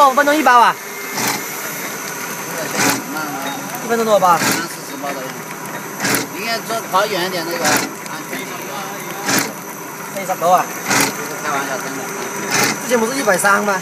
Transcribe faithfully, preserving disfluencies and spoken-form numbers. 多，五分钟一包啊？一分钟多少包？三四十包左右。你看这跑远一点那个安全一点。一百三十多啊？开玩笑，真的。之前不是一百三吗？